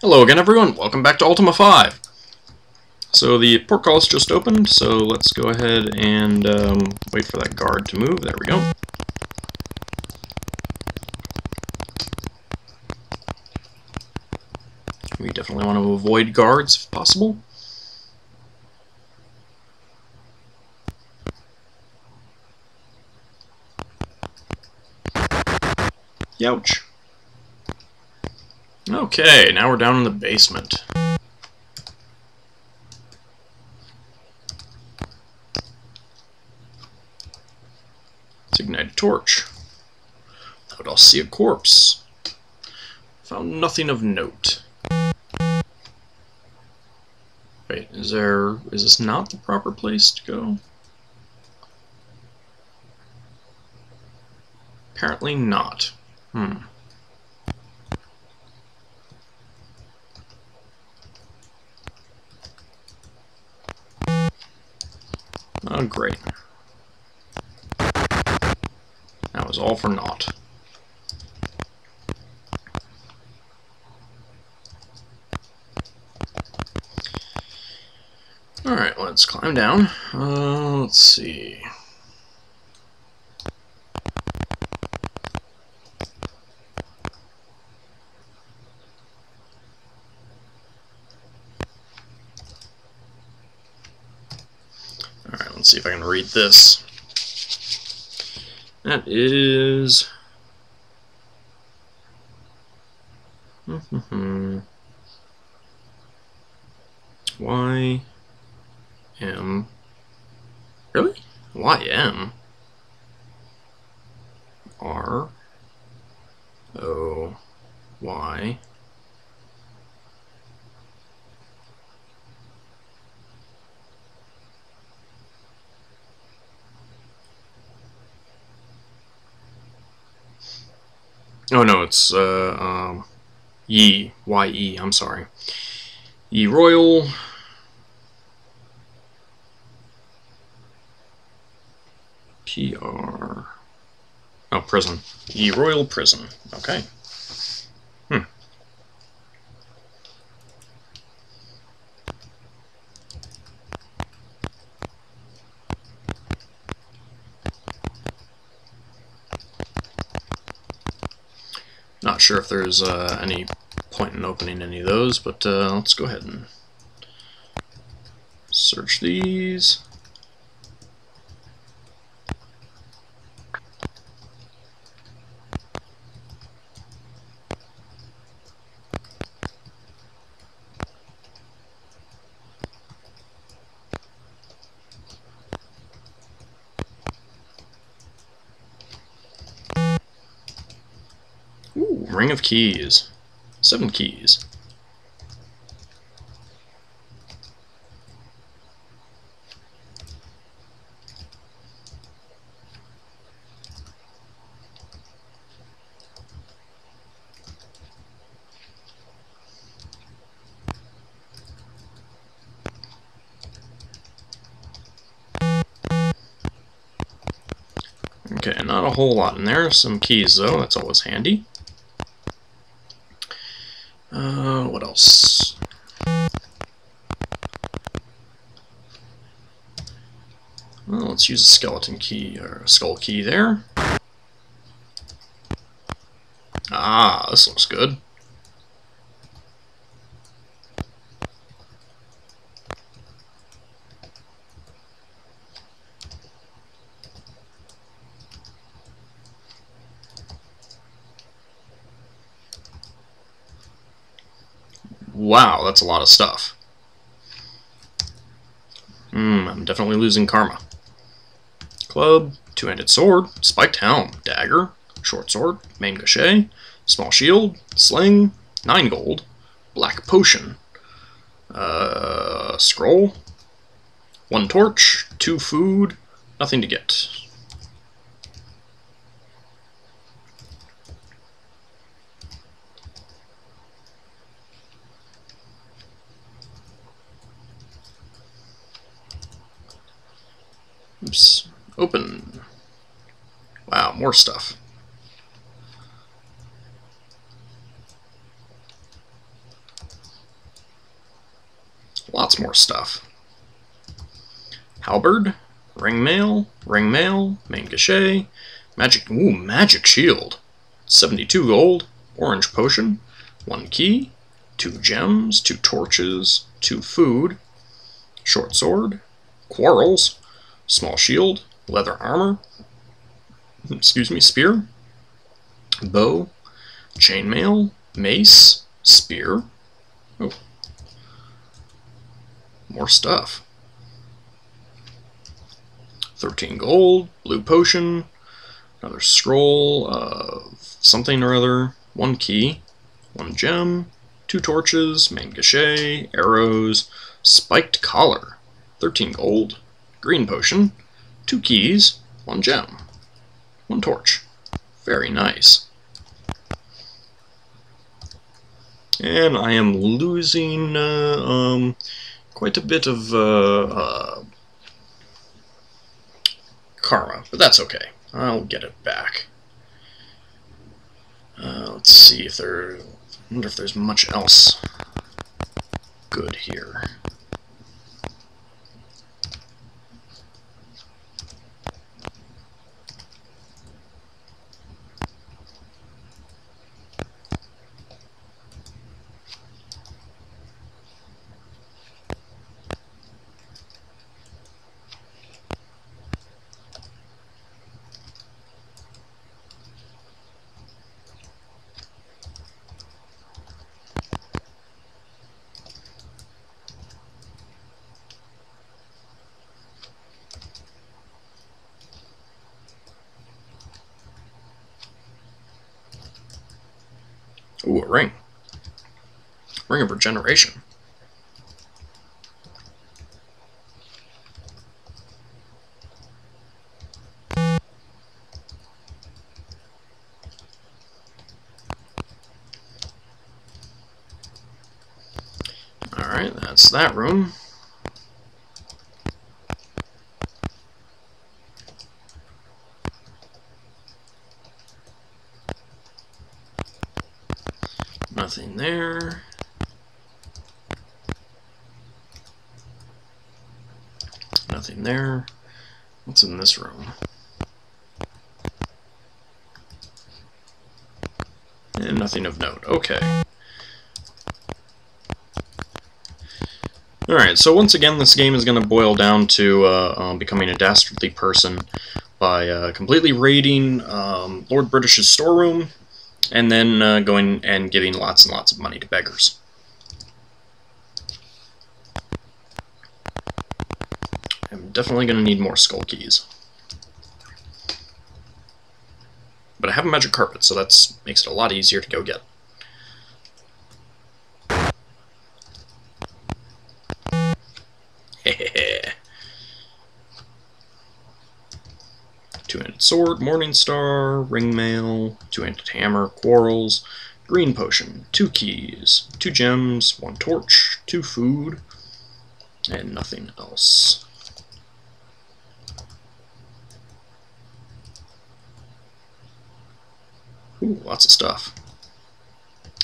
Hello again everyone, welcome back to Ultima V. So the portcullis just opened, so let's go ahead and wait for that guard to move. There we go. We definitely want to avoid guards if possible. Youch. Okay, now we're down in the basement. Let's ignite a torch. How would I see a corpse? Found nothing of note. Wait, is this not the proper place to go? Apparently not. Oh, great. That was all for naught. Alright, let's climb down. Let's see. See if I can read this. That is Y M. Really? Y M R O Y. Oh no, it's Ye, Y-E, I'm sorry. Ye Royal PR. Oh, prison. Ye Royal Prison. Okay. Not sure if there's any point in opening any of those, but let's go ahead and search these. Ring of keys. 7 keys. Okay, not a whole lot in there. Some keys though, that's always handy. What else? Well, let's use a skeleton key or a skull key there. Ah, this looks good. Wow, that's a lot of stuff. I'm definitely losing karma. Club, two-handed sword, spiked helm, dagger, short sword, main gachet, small shield, sling, 9 gold, black potion, scroll, 1 torch, 2 food, nothing to get. Oops. Open. Wow, more stuff. Lots more stuff. Halberd, ringmail, main cachet, magic, ooh, magic shield, 72 gold, orange potion, 1 key, 2 gems, 2 torches, 2 food, short sword, quarrels, small shield, leather armor, excuse me, spear, bow, chainmail, mace, spear, oh, more stuff. 13 gold, blue potion, another scroll of something or other, 1 key, 1 gem, 2 torches, main cachet, arrows, spiked collar, 13 gold, green potion, 2 keys, 1 gem, 1 torch. Very nice. And I am losing quite a bit of karma, but that's okay. I'll get it back. Let's see if there... I wonder if there's much else good here. Ooh, a ring. Ring of Regeneration. Alright, that's that room. Nothing there. Nothing there. What's in this room? And nothing of note. Okay. Alright, so once again this game is going to boil down to becoming a dastardly person by completely raiding Lord British's storeroom, and then going and giving lots and lots of money to beggars. I'm definitely going to need more skull keys. But I have a magic carpet, so that makes it a lot easier to go get. Hehehe. 2-handed sword, Morningstar, ringmail, 2-handed hammer, quarrels, green potion, 2 keys, 2 gems, 1 torch, 2 food, and nothing else. Ooh, lots of stuff.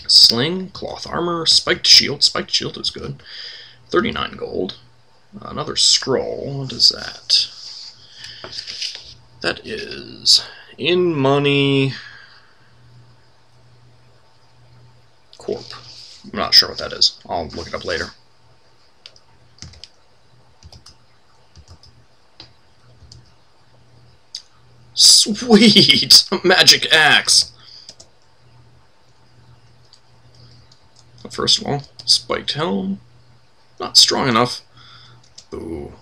Sling, cloth armor, spiked shield is good, 39 gold, another scroll, what is that? That is in money corp. I'm not sure what that is. I'll look it up later. Sweet! Magic axe! First of all, spiked helm. Not strong enough. Boo.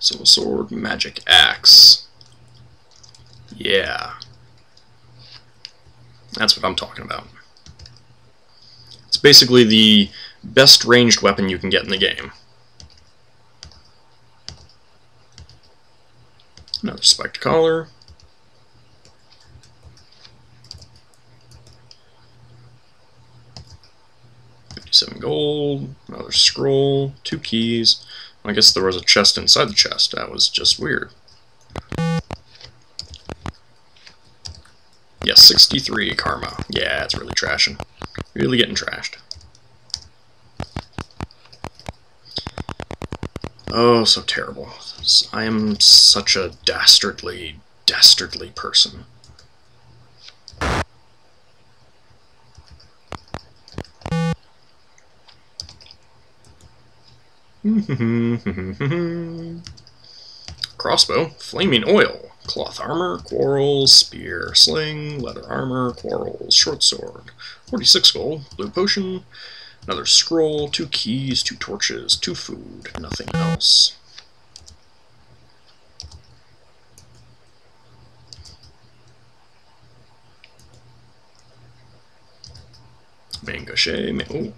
Silver sword, magic axe. Yeah. That's what I'm talking about. It's basically the best ranged weapon you can get in the game. Another spiked collar. $57 gold, another scroll, 2 keys. I guess there was a chest inside the chest. That was just weird. Yes, 63 karma. Yeah, it's really trashing. Really getting trashed. Oh, so terrible. I am such a dastardly, dastardly person. Crossbow, flaming oil, cloth armor, quarrel, spear, sling, leather armor, quarrel, short sword, 46 gold, blue potion, another scroll, 2 keys, 2 torches, 2 food, nothing else. Mangoche, oh,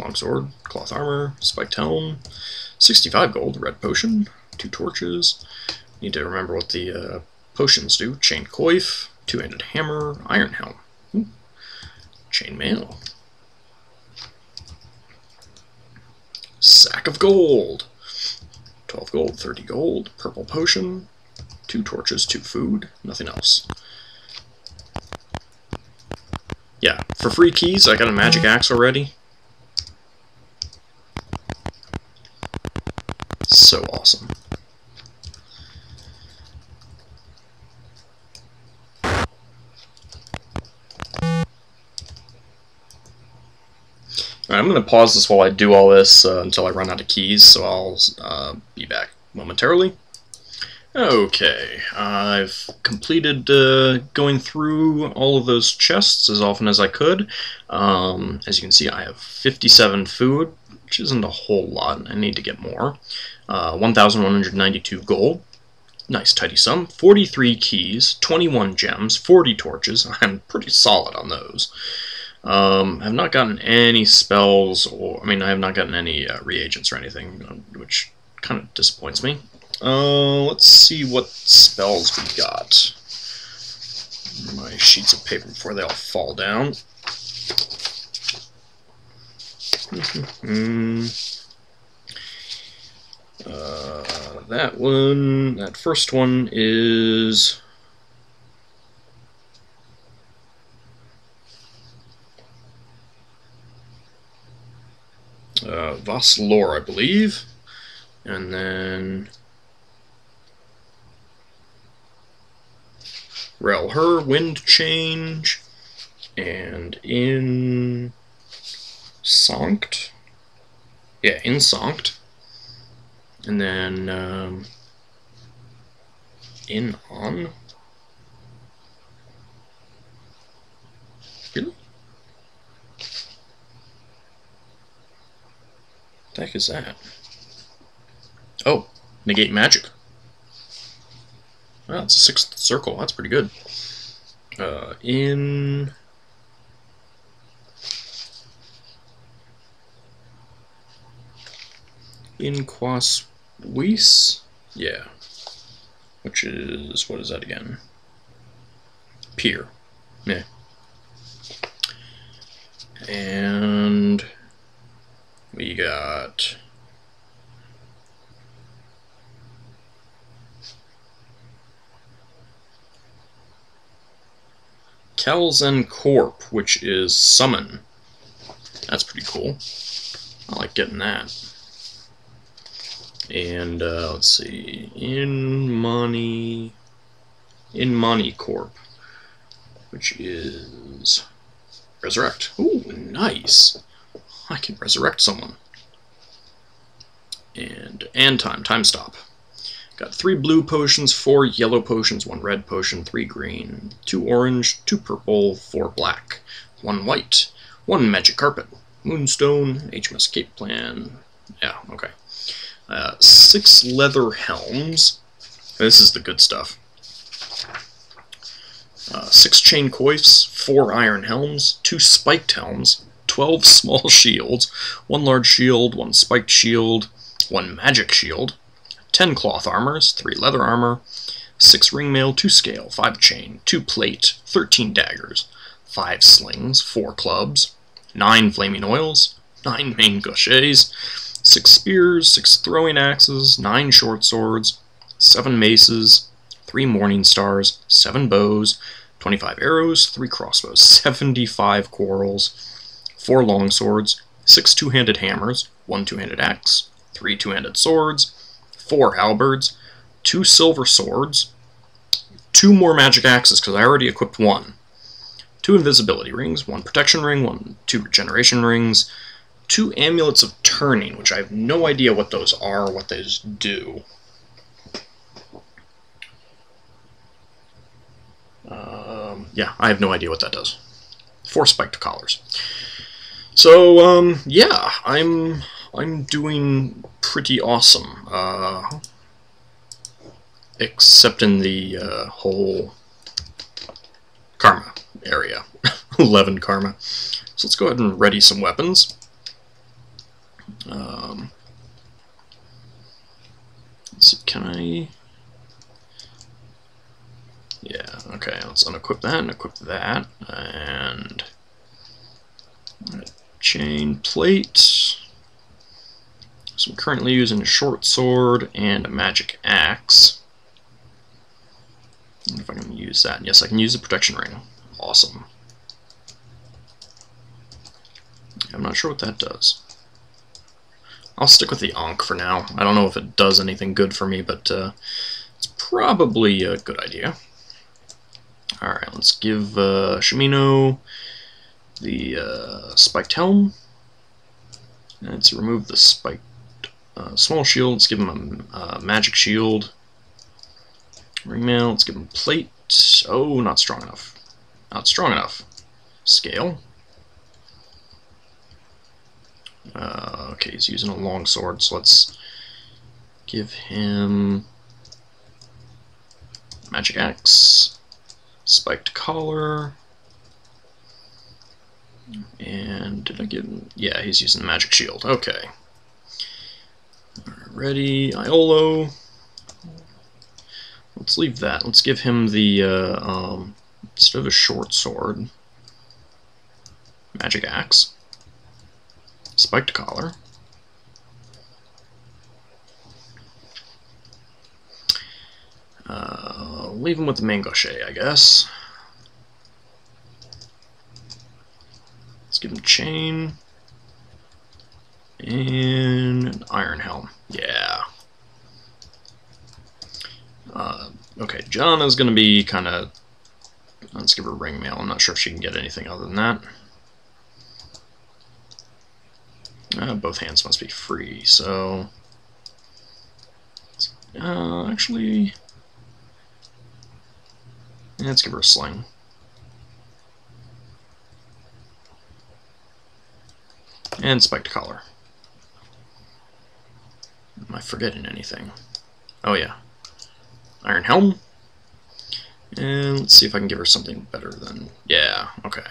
longsword, cloth armor, spiked helm, 65 gold, red potion, 2 torches. Need to remember what the potions do. Chain coif, 2-handed hammer, iron helm. Ooh. Chain mail. Sack of gold. 12 gold, 30 gold, purple potion, 2 torches, 2 food, nothing else. Yeah, for free keys, I got a magic axe already. So awesome. All right, I'm going to pause this while I do all this until I run out of keys, so I'll be back momentarily. Okay, I've completed going through all of those chests as often as I could. As you can see, I have 57 food, which isn't a whole lot. I need to get more. 1,192 gold. Nice tidy sum. 43 keys, 21 gems, 40 torches. I'm pretty solid on those. I have not gotten any spells, or I mean, I have not gotten any reagents or anything, which kind of disappoints me. Let's see what spells we got. My sheets of paper before they all fall down. That one, that first one is Vaslore, I believe, and then Relher, Wind Change, and in Sanct. Yeah, in Sanct. And then in on. Really? What the heck is that? Oh, negate magic. Wow, it's a 6th circle. That's pretty good. In Quas Vis? Yeah. Which is, what is that again? Pier. Yeah. And we got Kelsen Corp, which is summon. That's pretty cool. I like getting that. And let's see, in money corp, which is resurrect. Ooh, nice! I can resurrect someone. And time stop. Got 3 blue potions, 4 yellow potions, 1 red potion, 3 green, 2 orange, 2 purple, 4 black, 1 white, 1 magic carpet, moonstone, HMS escape plan. Yeah, okay. 6 leather helms. This is the good stuff. 6 chain coifs, 4 iron helms, 2 spiked helms, 12 small shields, 1 large shield, 1 spiked shield, 1 magic shield, 10 cloth armors, 3 leather armor, 6 ring mail, 2 scale, 5 chain, 2 plate, 13 daggers, 5 slings, 4 clubs, 9 flaming oils, 9 main gauchets, 6 spears, 6 throwing axes, 9 short swords, 7 maces, 3 morning stars, 7 bows, 25 arrows, 3 crossbows, 75 quarrels, 4 longswords, 6 two-handed hammers, 1 two-handed axe, 3 two-handed swords, 4 halberds, 2 silver swords, 2 more magic axes, because I already equipped one, 2 invisibility rings, 1 protection ring, 2 regeneration rings, 2 amulets of turning, which I have no idea what those are or what those do. Yeah, I have no idea what that does. 4 spiked collars. So, yeah, I'm doing pretty awesome. Except in the whole karma area. 11 karma. So let's go ahead and ready some weapons. Let's see, can I... Yeah, okay, let's unequip that and equip that. And... chain plate. So I'm currently using a short sword and a magic axe. I wonder if I can use that. Yes, I can use the protection ring. Awesome. I'm not sure what that does. I'll stick with the Ankh for now. I don't know if it does anything good for me, but it's probably a good idea. Alright, let's give Shamino the spiked helm. Let's remove the spiked small shield. Let's give him a magic shield. Ringmail, let's give him plate. Oh, not strong enough. Not strong enough. Scale. Okay, he's using a long sword, so let's give him magic axe, spiked collar, and did I give him? Yeah, he's using the magic shield. Okay. Ready, Iolo. Let's leave that. Let's give him the, instead of a short sword, magic axe, spiked collar, leave him with the mangoche, I guess. Let's give him chain, and an iron helm, yeah. Okay, Jaana's gonna be kind of... Let's give her ringmail. I'm not sure if she can get anything other than that. Both hands must be free, so... actually... Let's give her a sling. And spiked collar. Am I forgetting anything? Oh yeah. Iron helm. And let's see if I can give her something better than... Yeah, okay.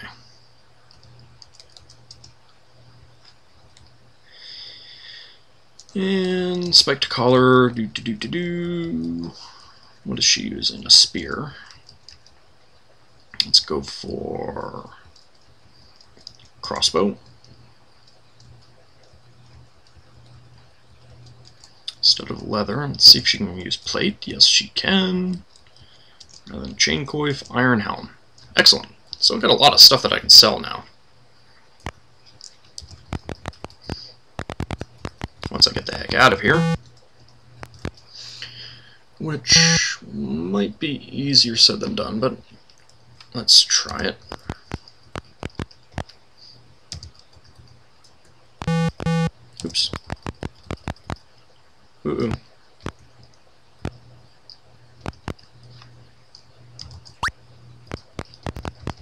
And spiked collar. What is she using? A spear. Let's go for crossbow. Instead of leather, let's see if she can use plate. Yes, she can. And then chain coif, iron helm. Excellent. So I've got a lot of stuff that I can sell now. Once I get the heck out of here. Which might be easier said than done, but let's try it. Oops. Ooh.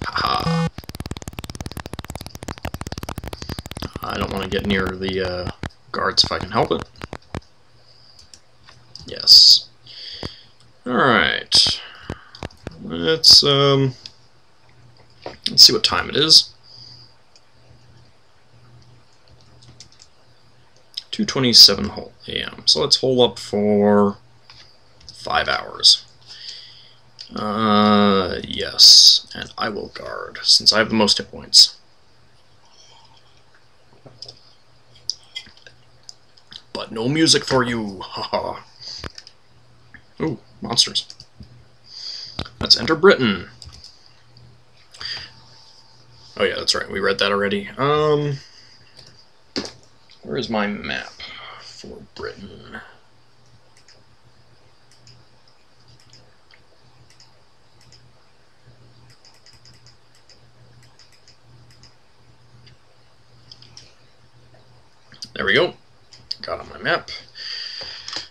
Haha. I don't want to get near the guards if I can help it. Yes. Alright. Let's see what time it is. 2:27 a.m. So let's hole up for 5 hours. Yes, and I will guard since I have the most hit points. But no music for you, haha. Ooh, monsters. Let's enter Britain. Oh yeah, that's right. We read that already. Where is my map for Britain? There we go. Got on my map.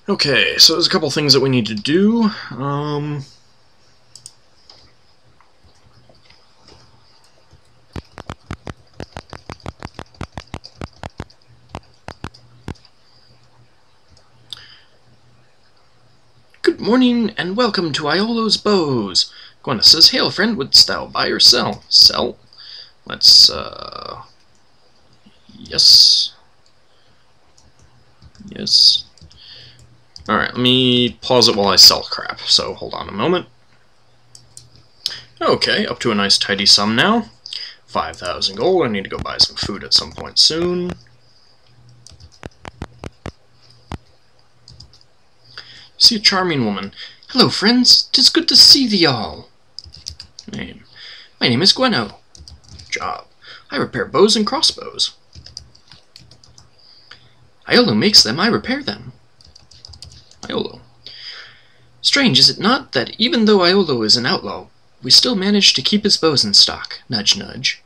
Okay, so there's a couple things that we need to do. Good morning, and welcome to Iolo's Bows. Gwenno says, "Hail, friend, wouldst thou buy or sell?" Sell. Let's, yes. Yes. Alright, let me pause it while I sell crap, so hold on a moment. Okay, up to a nice tidy sum now. 5,000 gold, I need to go buy some food at some point soon. See a charming woman. "Hello, friends, 'tis good to see thee all." Name. "My name is Gwenno." Job. "I repair bows and crossbows." "Iolo makes them, I repair them." Iolo. "Strange, is it not, that even though Iolo is an outlaw, we still manage to keep his bows in stock?" Nudge, nudge.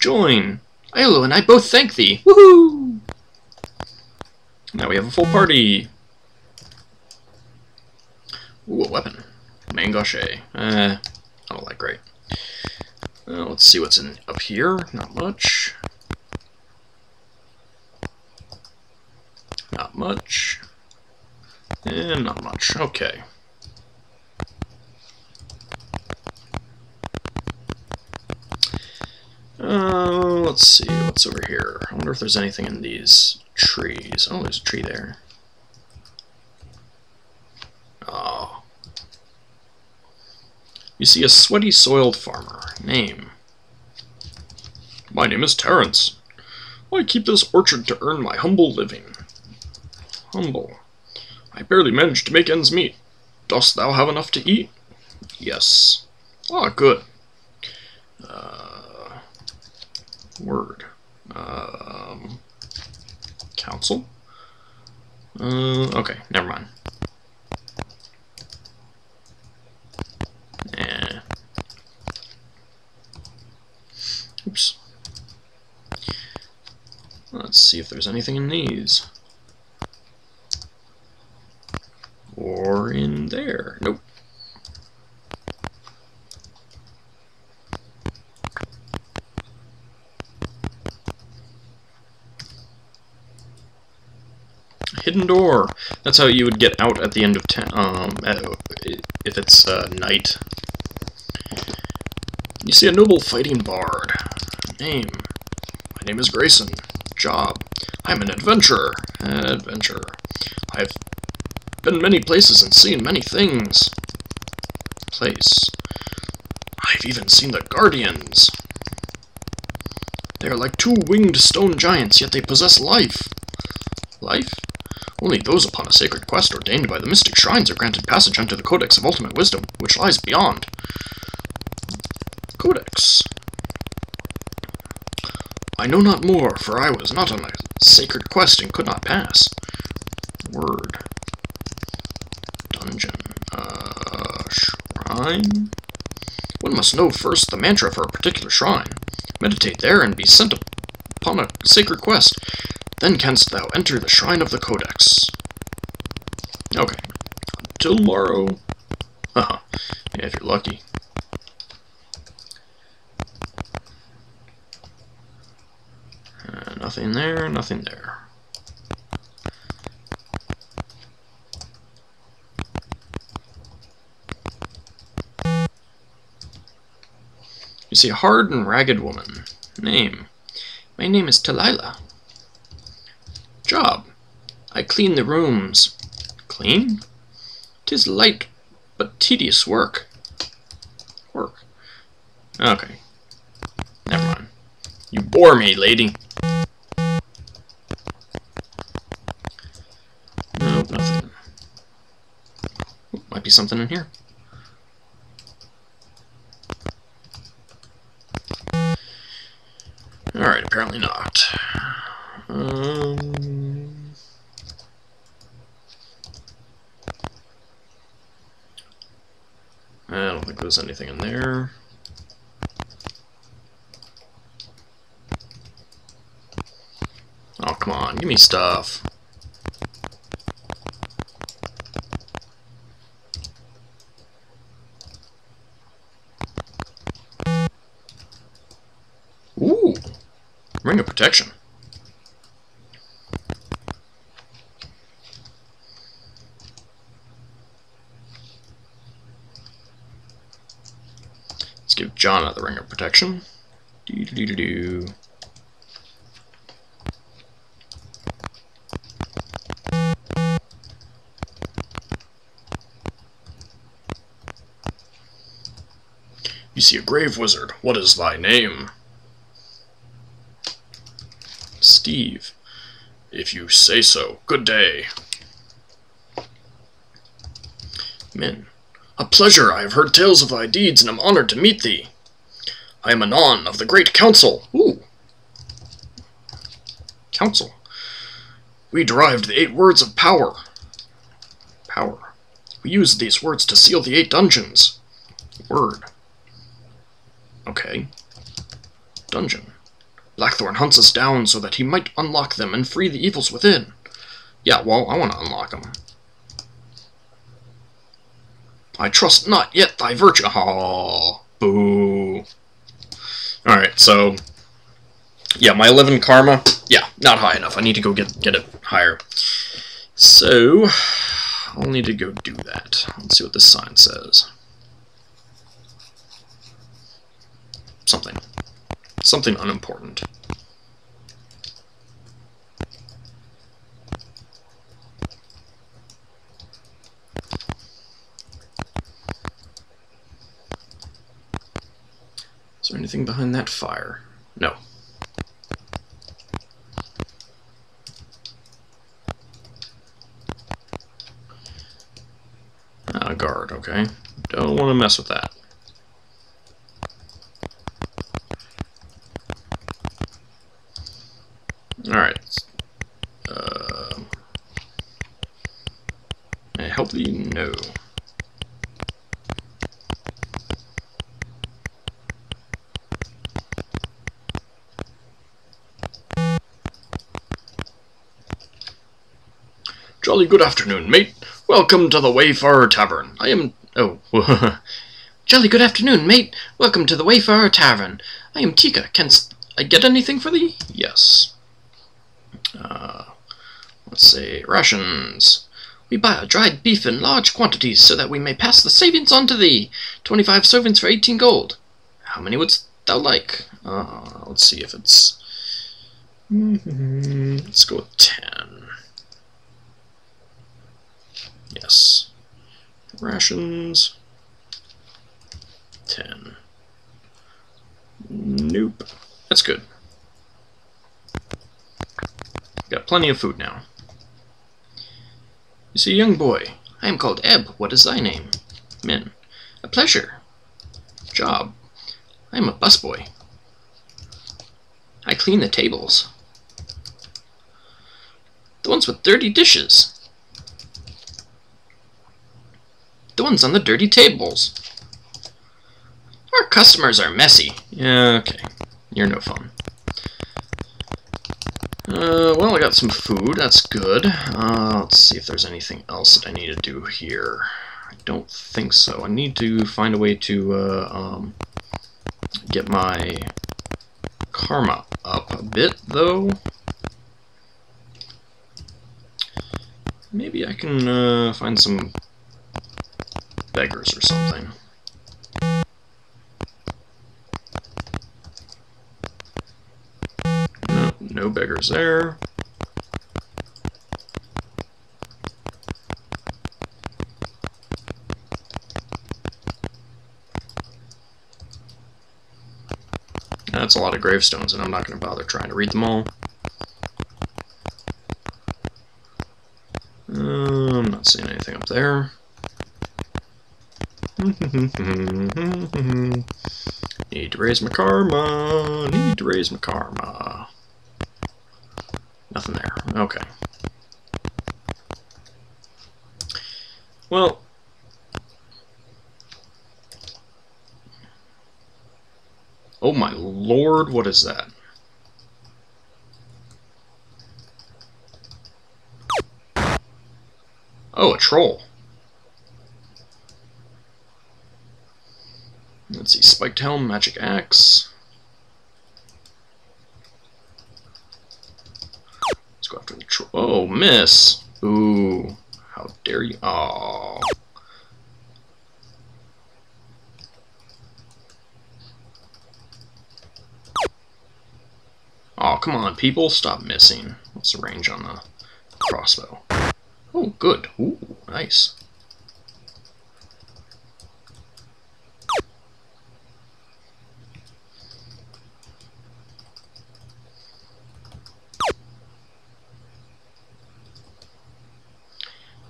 Join! "Iolo and I both thank thee!" Woohoo! Now we have a full party. Ooh, a weapon. Mangoche. Not all that great. Let's see what's in up here. Not much. Not much. And not much. Okay. Let's see what's over here. I wonder if there's anything in these trees. Oh, there's a tree there. Oh. You see a sweaty, soiled farmer. Name. "My name is Terence. I keep this orchard to earn my humble living." Humble. "I barely manage to make ends meet. Dost thou have enough to eat?" Yes. Ah, good. Word. Council? Okay, never mind. Eh. Oops. Let's see if there's anything in these. Or in there. Nope. Hidden door. That's how you would get out at the end of town. If it's night. You see a noble fighting bard. Name. "My name is Grayson." Job. "I'm an adventurer." I've been many places and seen many things. Place. "I've even seen the Guardians. They are like two winged stone giants, yet they possess life." Life? "Only those upon a sacred quest ordained by the mystic shrines are granted passage unto the Codex of Ultimate Wisdom, which lies beyond." Codex. "I know not more, for I was not on a sacred quest and could not pass." Word. Dungeon. Shrine? "One must know first the mantra for a particular shrine. Meditate there and be sent upon a sacred quest. Then canst thou enter the shrine of the Codex." Okay. Until morrow. Haha. Yeah, if you're lucky. Nothing there, nothing there. You see a hard and ragged woman. Name. "My name is Talila." Job. "I clean the rooms." Clean? "'Tis light but tedious work." Work. Okay. Never mind. You bore me, lady. Nope, nothing. Ooh, might be something in here. I don't think there's anything in there. Oh, come on, give me stuff. Ooh! Ring of Protection. Let's give Jaana the Ring of Protection. Doo-doo-doo-doo-doo. You see a grave wizard. What is thy name? Steve. If you say so. Good day. Min. A pleasure. I have heard tales of thy deeds, and am honored to meet thee. I am Anon of the Great Council. Ooh. Council. We derived the 8 words of power. Power. We used these words to seal the 8 dungeons. Word. Okay. Dungeon. Blackthorn hunts us down so that he might unlock them and free the evils within. Yeah, well, I want to unlock them. I trust not yet thy virtue. Oh, boo. Alright, so... yeah, my 11 karma. Yeah, not high enough. I need to go get it higher. So, I'll need to go do that. Let's see what this sign says. Something. Something unimportant. Is there anything behind that fire? No. A guard, okay. Don't want to mess with that. Alright. May I help thee? No. Jolly good afternoon, mate. Welcome to the Wayfarer Tavern. I am... oh. Jolly good afternoon, mate. Welcome to the Wayfarer Tavern. I am Tika. Canst I get anything for thee? Yes. Let's see, rations. We buy a dried beef in large quantities so that we may pass the savings on to thee. 25 servings for 18 gold. How many wouldst thou like? Let's see if it's... let's go with 10. Yes. Rations. 10. Nope. That's good. Got plenty of food now. You see, young boy, I am called Eb. What is thy name? Min. A pleasure. Job. I am a busboy. I clean the tables. The ones with dirty dishes. The ones on the dirty tables. Our customers are messy. Yeah, okay. You're no fun. Well, I got some food, that's good. Let's see if there's anything else that I need to do here. I don't think so. I need to find a way to get my karma up a bit, though. Maybe I can find some beggars or something. No beggars there. That's a lot of gravestones, and I'm not going to bother trying to read them all. I'm not seeing anything up there. Need to raise my karma. Need to raise my karma. Nothing there. Okay. Well, Oh my lord, what is that? Oh, a troll. Let's see, spiked helm, magic axe. Let's go after the troll. Oh, miss! Ooh, how dare you? Oh. Oh, come on, people, stop missing. What's the range on the crossbow? Oh, good. Ooh, nice.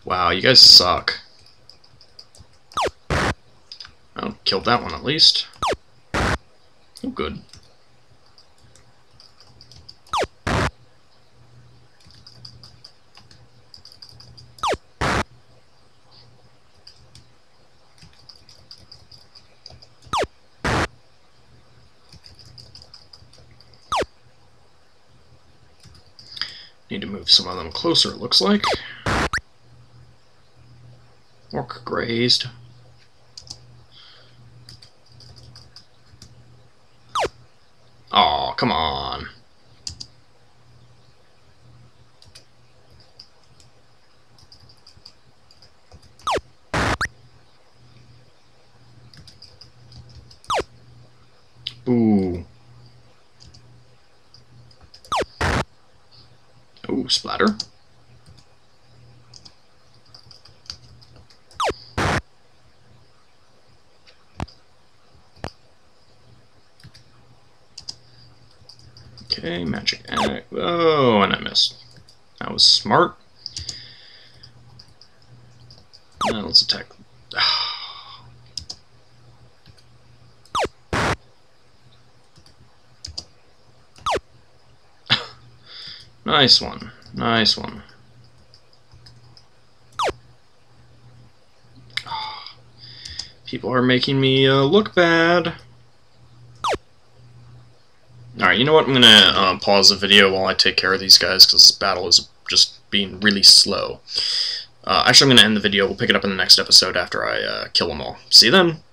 Wow, you guys suck. Oh, killed that one at least. Oh, good. Need to move some of them closer, it looks like. Orc grazed. Oh, come on. Ooh. Ooh, splatter. Okay, magic. Oh, and I missed. That was smart. Now let's attack. Nice one. Nice one. People are making me look bad. Alright, you know what? I'm gonna pause the video while I take care of these guys, because this battle is just being really slow. Actually, I'm gonna end the video. We'll pick it up in the next episode after I kill them all. See you then!